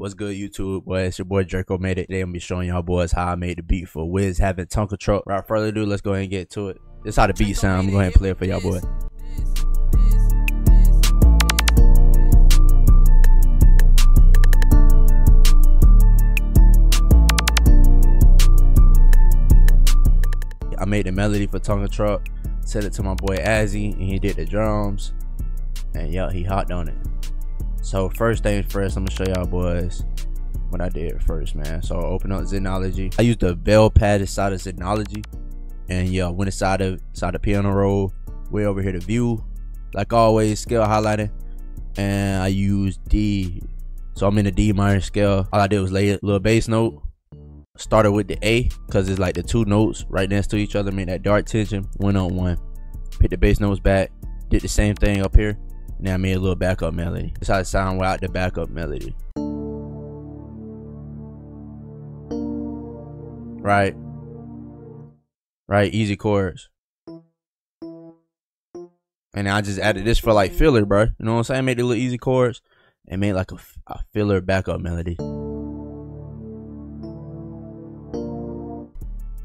What's good, YouTube? Boy, it's your boy Draco Made It. Today I'm gonna be showing y'all boys how I made the beat for Wiz having Tonka Truck. Without further ado, let's go ahead and get to it. This is how the beat sound. I'm going to play it for y'all boys. I made the melody for Tonka Truck, sent it to my boy Azzy, and he did the drums, and yeah, he hopped on it. So first things first, I'm gonna show y'all boys what I did first, man. So I opened up Zenology. I used the bell pad inside of Synology, and yeah, went inside the piano roll, way over here to view, like always, scale highlighting, and I used D. So I'm in the D minor scale. All I did was lay a little bass note. Started with the A because it's like the two notes right next to each other, made that dark tension, went on one, picked the bass notes back, did the same thing up here, and then I made a little backup melody. That's how it sound without the backup melody. Right, easy chords. And I just added this for like filler, bro. You know what I'm saying? Made the little easy chords and made like a filler backup melody.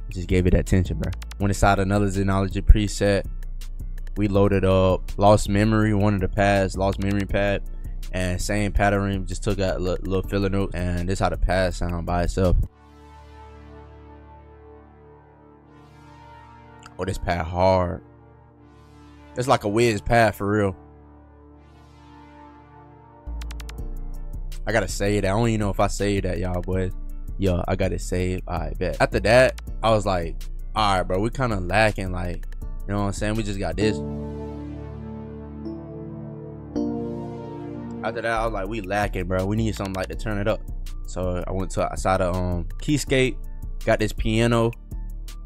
Just gave it that tension, bro. Went inside another Synology preset. We loaded up Lost Memory, one of the pads, Lost Memory pad, and same pattern. Just took out a little filler note, and this how the pad sound by itself. Oh, this pad hard. It's like a Wiz pad for real. I gotta say that. I don't even know if I say that, y'all, but yo, I got it saved. All right, bet. After that, I was like, all right, bro, we kind of lacking, like, you know what I'm saying? We just got this. After that, I was like, we lacking, bro. We need something like to turn it up. So I went to outside of Keyscape, got this piano.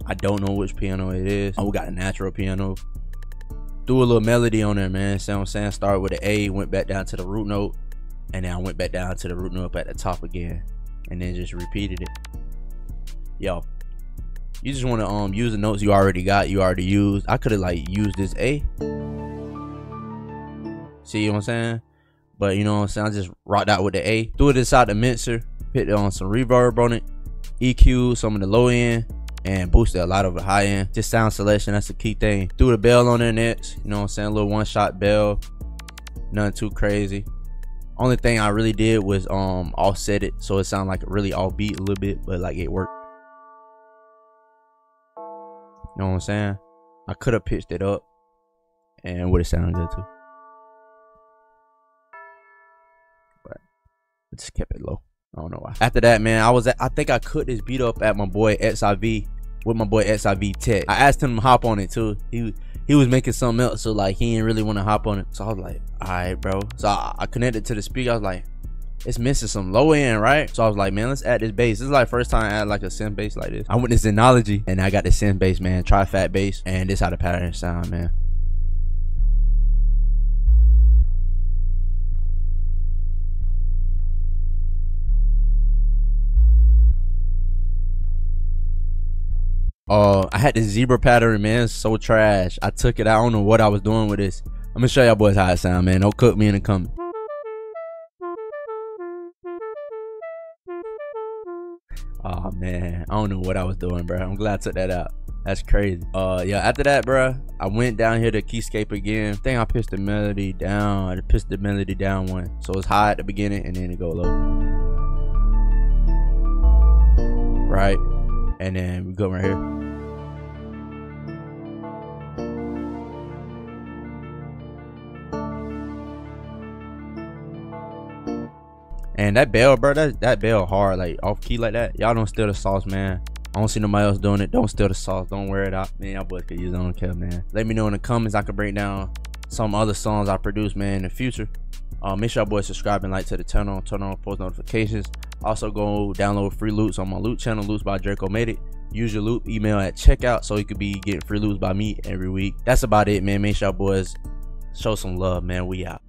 I don't know which piano it is. Oh, we got a natural piano. Threw a little melody on there, man. See what I'm saying? Started with an A, went back down to the root note, and then I went back down to the root note up at the top again, and then just repeated it. Yo, you just want to use the notes you already got, you already used. I could have like used this A, see what I'm saying? But you know what I'm saying, I just rocked out with the A, threw it inside the mixer, put on some reverb on it, EQ some of the low end, and boosted a lot of the high end. Just sound selection, that's the key thing. Threw the bell on there next, you know what I'm saying, a little one-shot bell, nothing too crazy. Only thing I really did was offset it, so it sounded like really offbeat a little bit, but like it worked. You know what I'm saying? I could have pitched it up and it would have sounded good too, but I just kept it low. I don't know why. After that, man, I think I cooked this beat up at my boy SIV, with my boy SIV Tech. I asked him to hop on it too. He was making something else, so like he didn't really want to hop on it. So I was like, all right, bro. So I connected to the speaker. I was like, it's missing some low end, right? So I was like, man, let's add this bass. This is like first time I add like a synth bass like this. I went to Synology and I got the synth bass, man. Tri fat bass, and this how the pattern sound, man. I had this zebra pattern, man. It's so trash. I took it. I don't know what I was doing with this. I'm gonna show y'all boys how it sound, man. Don't cook me in the comment. Oh man, I don't know what I was doing, bro. I'm glad I took that out. That's crazy. Yeah, after that, bro, I went down here to Keyscape again. I think I pissed the melody down. I pissed the melody down one. So it's high at the beginning and then it go low. Right? And then we go right here. And that bell, bro, that bell hard, like off key like that. Y'all don't steal the sauce, man. I don't see nobody else doing it. Don't steal the sauce. Don't wear it out. Man, y'all boys could use it. I don't care, man. Let me know in the comments. I could break down some other songs I produce, man, in the future. Make sure y'all boys subscribe and like to the channel. Turn on post notifications. Also go download free loops on my loot channel, Loops by Draco Made It. Use your loop email at checkout so you could be getting free loops by me every week. That's about it, man. Make sure y'all boys show some love, man. We out.